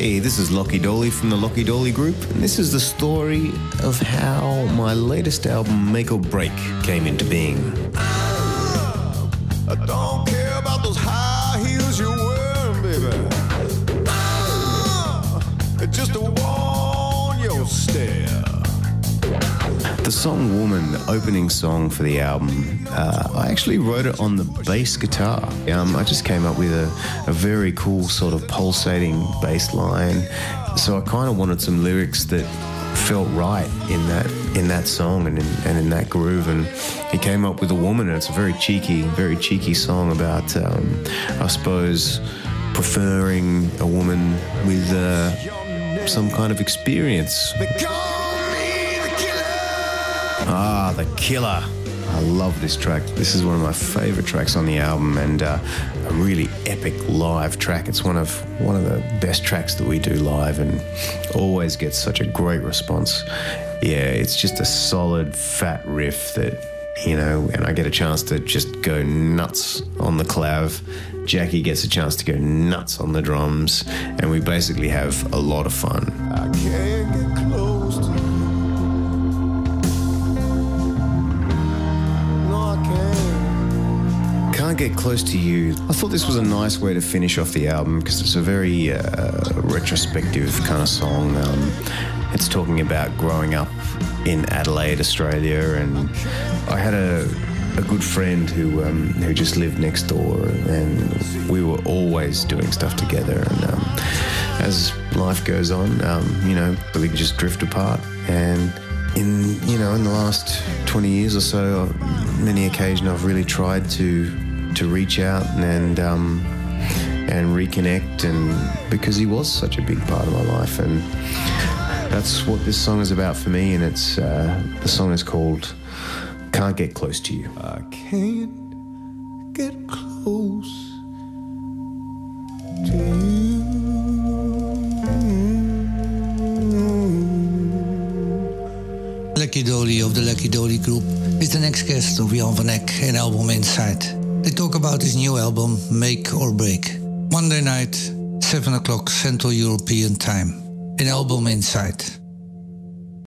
Hey, this is Lachy Doley from the Lachy Doley Group, and this is the story of how my latest album, Make or Break, came into being. I don't care about those high heels you're wearing, baby. Just to warn your stare. The song Woman, the opening song for the album, I actually wrote it on the bass guitar. I just came up with a very cool sort of pulsating bass line, so I kind of wanted some lyrics that felt right in that song and in that groove, and he came up with a woman, and it's a very cheeky song about, I suppose, preferring a woman with some kind of experience. Ah, The Killer. I love this track. This is one of my favourite tracks on the album, and a really epic live track. It's one of the best tracks that we do live, and always gets such a great response. Yeah, it's just a solid, fat riff that, you know, and I get a chance to just go nuts on the clav. Jackie gets a chance to go nuts on the drums, and we basically have a lot of fun. I can't get close to you. Get Close to You. I thought this was a nice way to finish off the album, because it's a very retrospective kind of song. It's talking about growing up in Adelaide, Australia, and I had a good friend who just lived next door, and we were always doing stuff together, and as life goes on, you know, we just drift apart, and in the last 20 years or so, many occasions I've really tried to reach out and reconnect, and because he was such a big part of my life, and that's what this song is about for me. And it's the song is called Can't Get Close to You. I can't get close to you. Lachy Doley of the Lachy Doley Group is the next guest of Jan van Eck in Album Insight. They talk about his new album, Make or Break. Monday night, 7 o'clock Central European Time, in Album Insight.